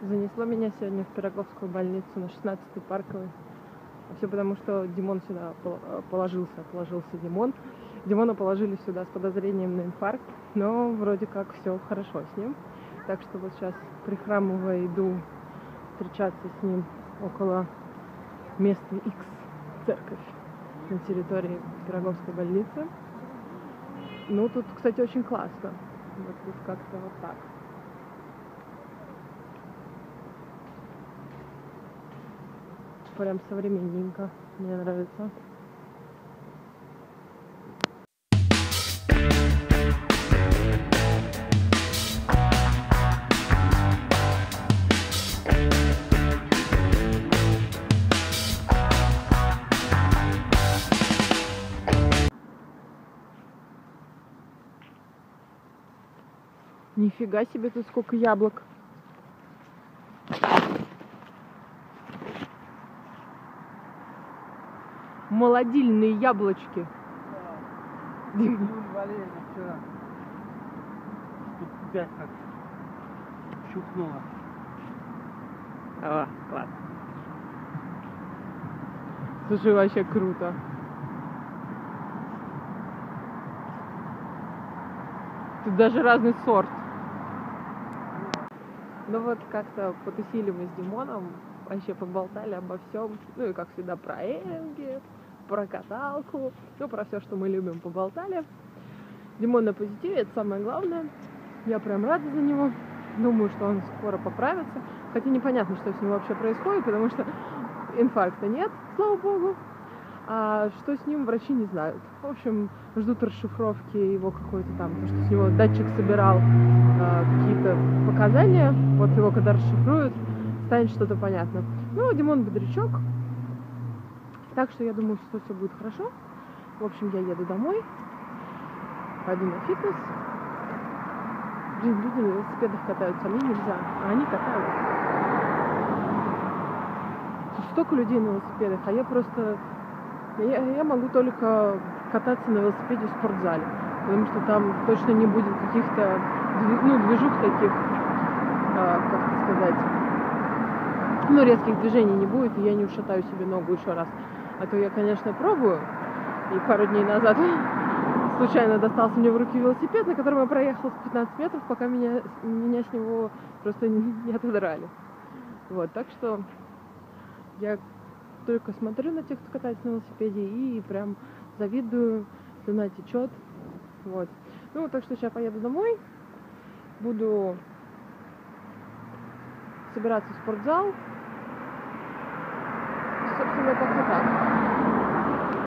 Занесло меня сегодня в Пироговскую больницу на 16-й Парковой. Все потому, что Димон сюда положился Димон. Димона положили сюда с подозрением на инфаркт, но вроде как все хорошо с ним. Так что вот сейчас, прихрамывая, иду встречаться с ним около места X, церковь на территории Парковой больницы. Ну, тут, кстати, очень классно. Вот тут как-то вот так. Прям современненько. Мне нравится. Нифига себе, тут сколько яблок. Молодильные яблочки. Да. Болели вчера. Тут тебя как щукнуло. О, класс. Слушай, вообще круто. Тут даже разный сорт. Ну вот как-то потусили мы с Димоном, вообще поболтали обо всем, ну и как всегда про Энги, про каталку, ну про все, что мы любим, поболтали. Димон на позитиве, это самое главное, я прям рада за него, думаю, что он скоро поправится, хотя непонятно, что с ним вообще происходит, потому что инфаркта нет, слава богу, а что с ним врачи не знают. В общем, ждут расшифровки его какой-то там, то, что с него датчик собирал какие-то показания, вот его когда расшифруют, станет что-то понятно. Ну, Димон бодрячок, так что я думаю, что все будет хорошо. В общем, я еду домой, пойду на фитнес. Блин, люди на велосипедах катаются, а мне нельзя, а они катаются. Тут столько людей на велосипедах, а я просто... Я могу только кататься на велосипеде в спортзале, потому что там точно не будет каких-то, ну, движух таких, как это сказать... Ну, резких движений не будет, и я не ушатаю себе ногу еще раз. А то я, конечно, пробую. И пару дней назад случайно достался мне в руки велосипед, на котором я проехала 15 метров, пока меня с него просто не отодрали. Вот, так что я только смотрю на тех, кто катается на велосипеде, и прям завидую, слюна течет. Вот. Ну, так что сейчас поеду домой, буду собираться в спортзал. Собственно, как-то так.